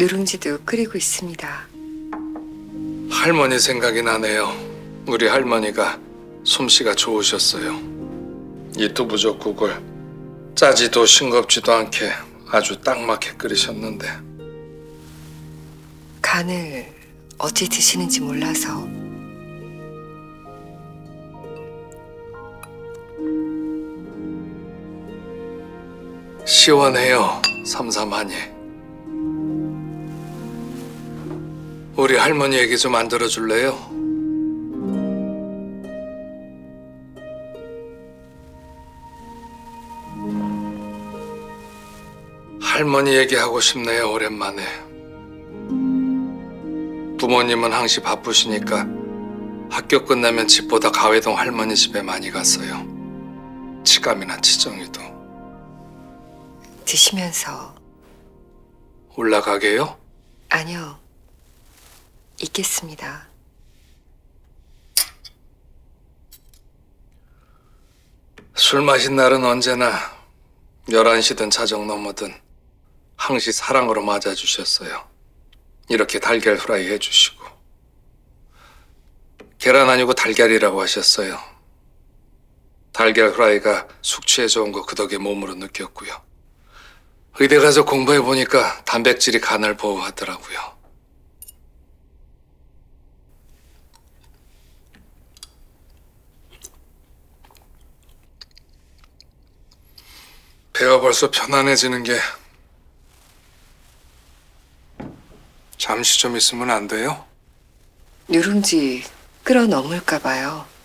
누룽지도 끓이고 있습니다. 할머니 생각이 나네요. 우리 할머니가 솜씨가 좋으셨어요. 이도 부적국을 짜지도 싱겁지도 않게 아주 딱 맞게 끓이셨는데. 간을 어찌 드시는지 몰라서. 시원해요, 삼삼하니. 우리 할머니에게 좀 만들어줄래요? 할머니 얘기하고 싶네요, 오랜만에. 부모님은 항시 바쁘시니까 학교 끝나면 집보다 가회동 할머니 집에 많이 갔어요. 치감이나 치정이도. 드시면서. 올라가게요? 아니요. 있겠습니다. 술 마신 날은 언제나 11시든 자정 넘어든 항시 사랑으로 맞아주셨어요. 이렇게 달걀 후라이 해주시고. 계란 아니고 달걀이라고 하셨어요. 달걀 후라이가 숙취에 좋은 거 그 덕에 몸으로 느꼈고요. 의대 가서 공부해보니까 단백질이 간을 보호하더라고요. 배가 벌써 편안해지는 게 잠시 좀 있으면 안 돼요? 누룽지 끌어넘을까 봐요.